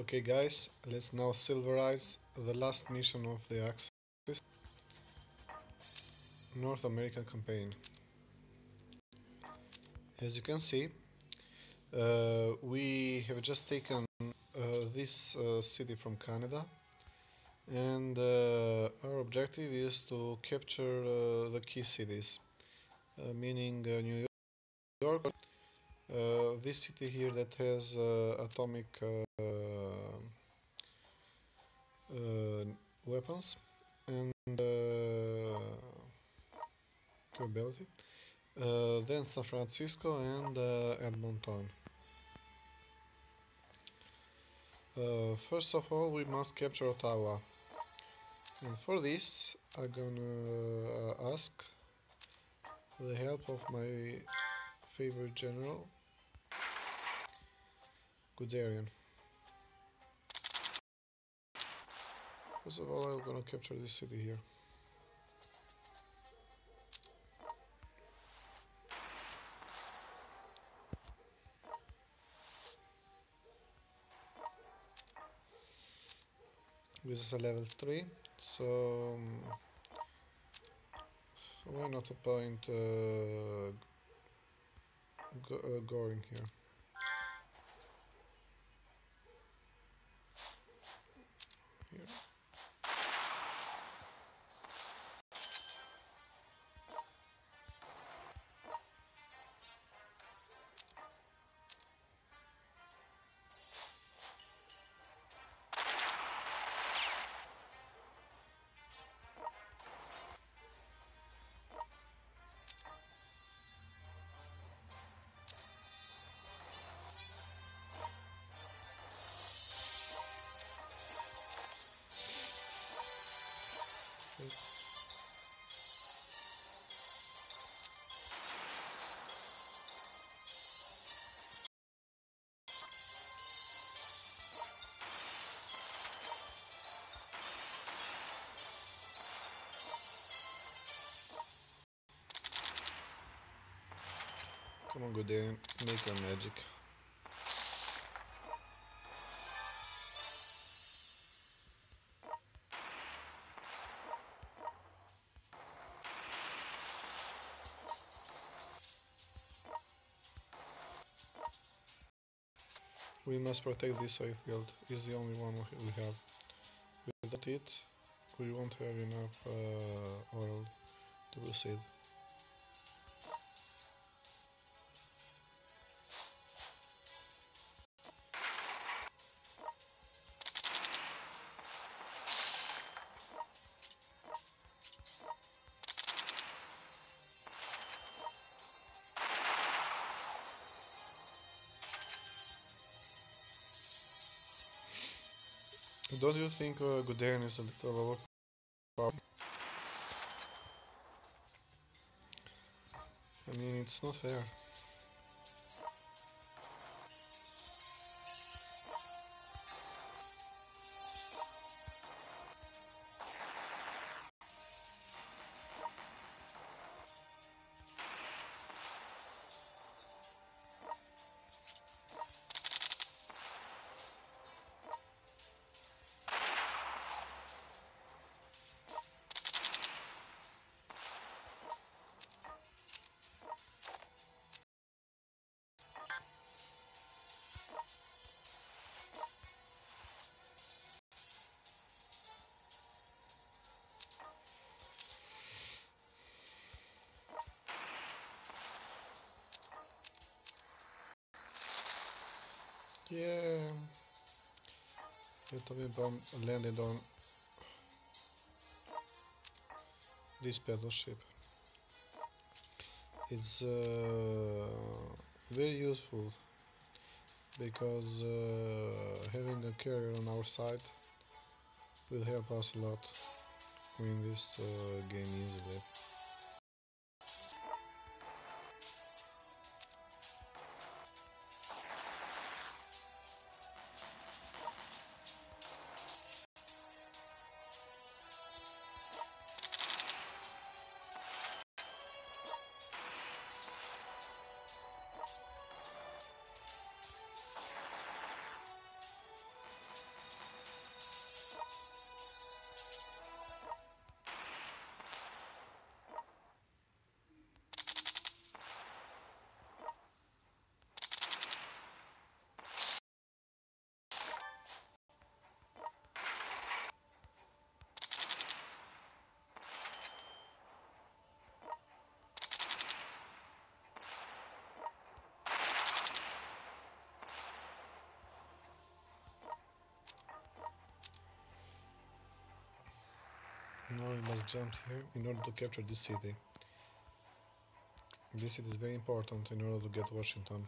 Okay guys, let's now silverize the last mission of the Axis, North American campaign. As you can see, we have just taken this city from Canada, and our objective is to capture the key cities, meaning New York, this city here that has atomic weapons and capability, then San Francisco and Edmonton. First of all, we must capture Ottawa, and for this I'm gonna ask the help of my favorite general, Guderian. First of all, I'm gonna capture this city here. This is a level 3, so why not appoint Goring here? Come on, Guderian, make your magic. We must protect this oil field. It's the only one we have. Without it, we won't have enough oil to proceed. Don't you think Guderian is a little overpowered? I mean, it's not fair. Yeah, the atomic bomb landed on this battleship. It's very useful because having a carrier on our side will help us a lot win this game easily. Now we must jump here in order to capture this city. This city is very important in order to get Washington.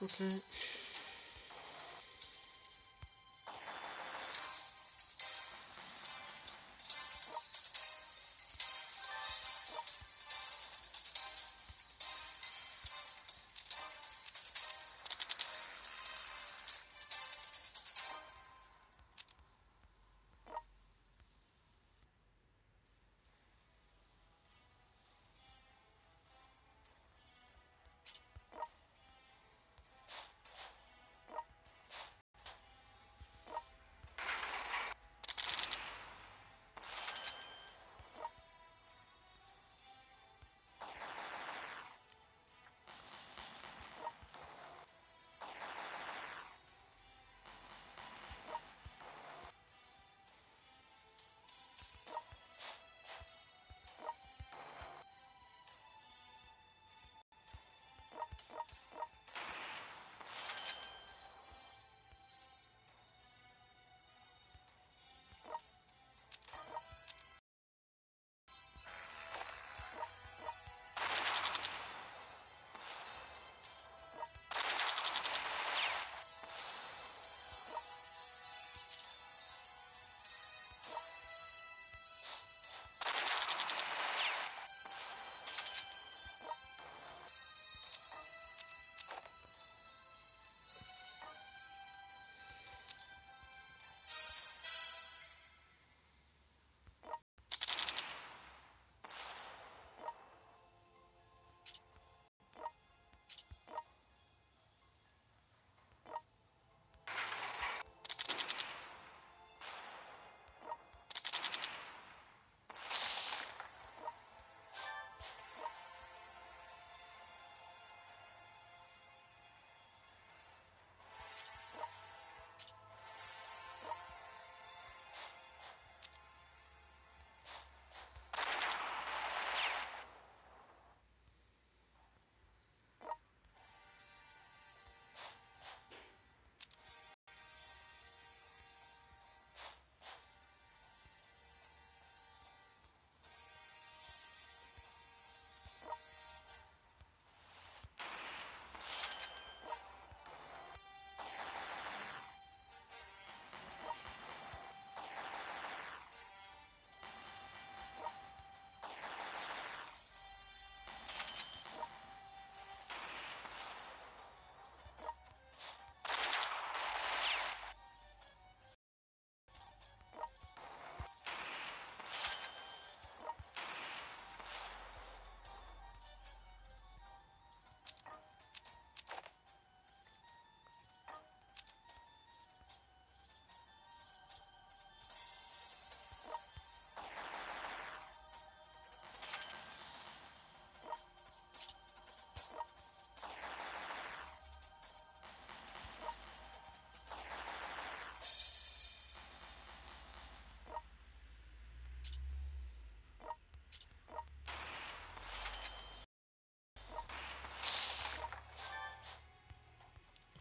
Okay.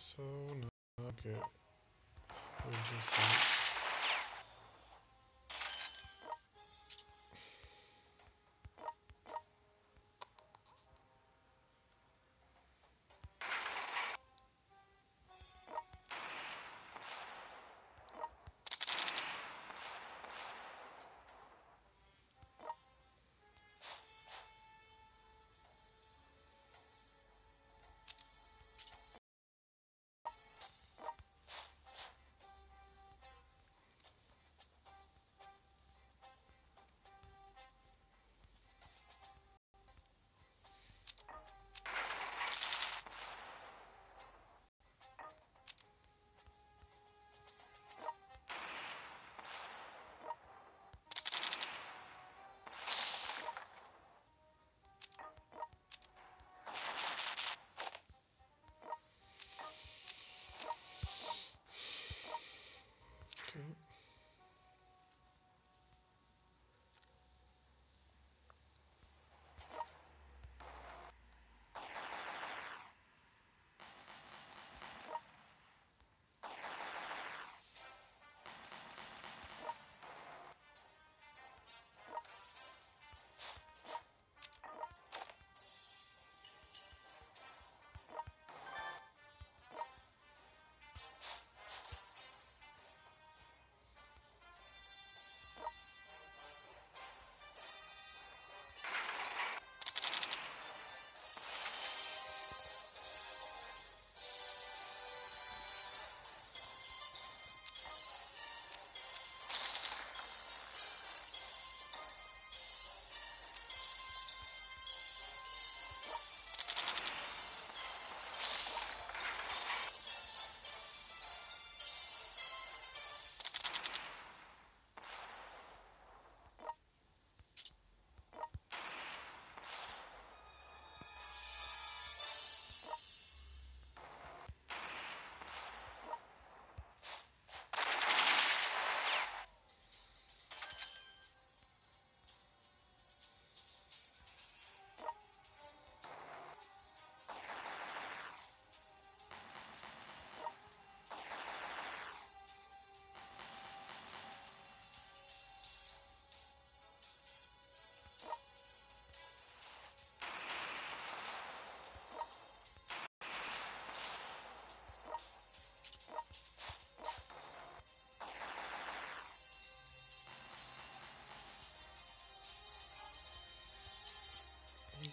So now get ridges out.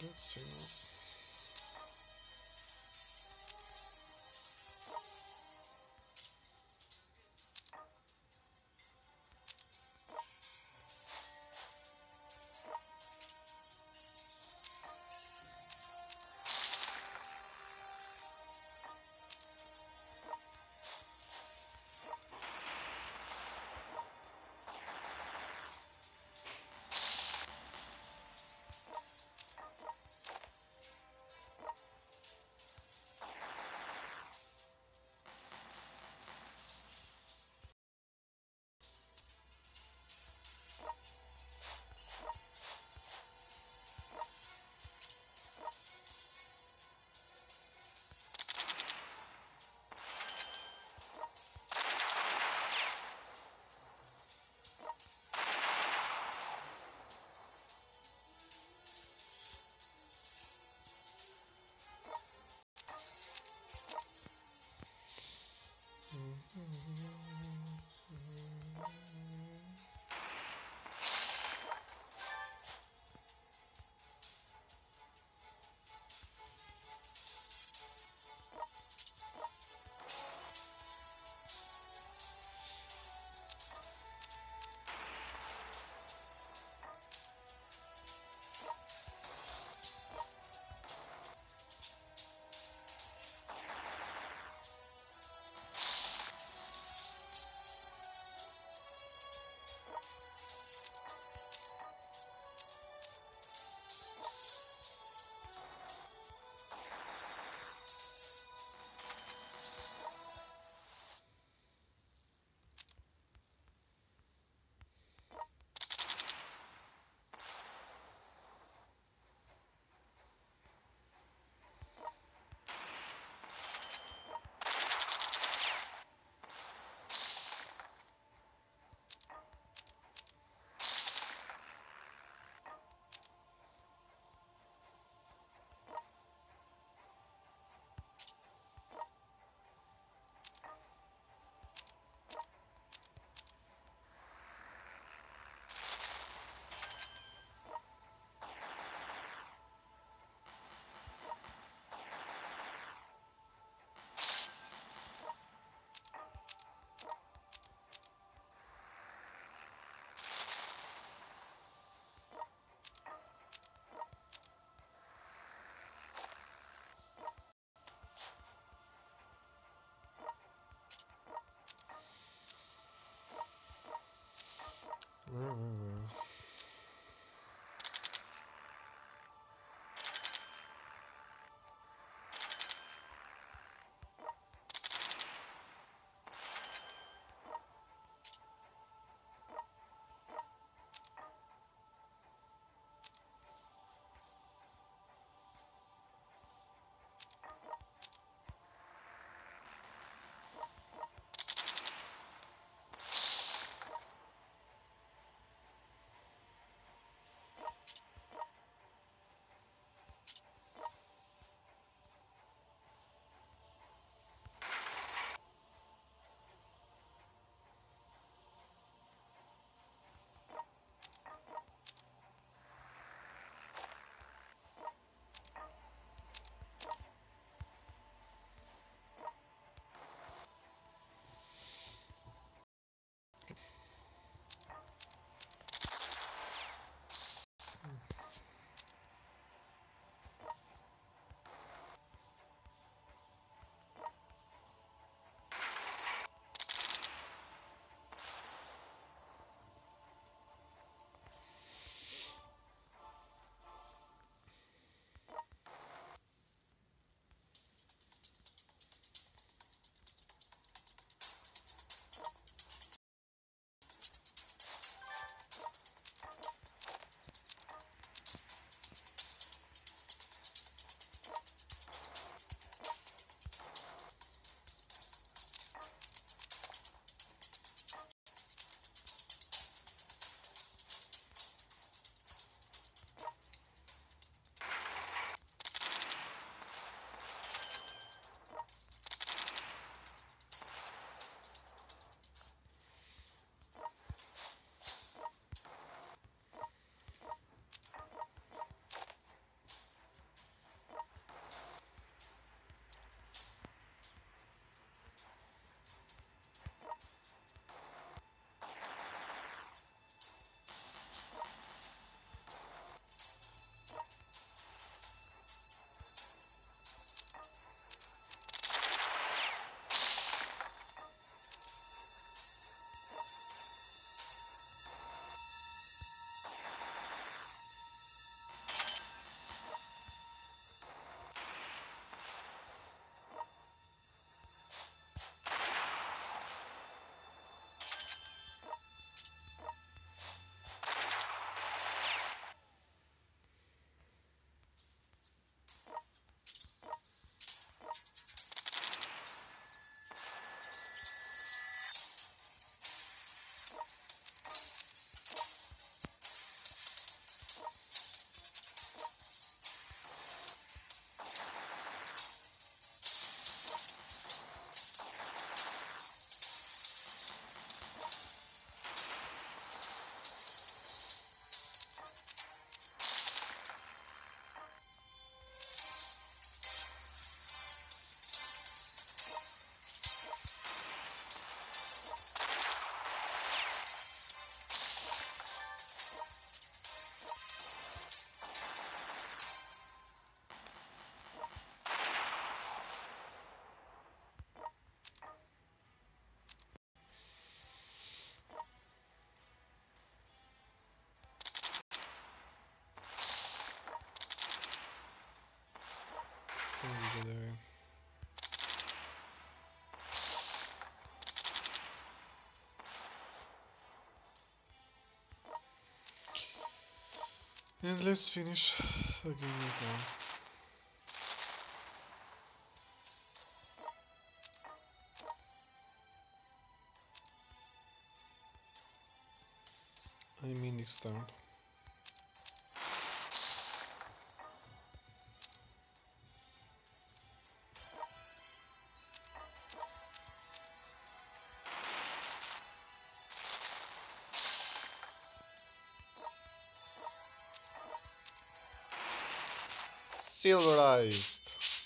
Good signal. Guderian. And let's finish the game right now. I mean next turn. Silverized.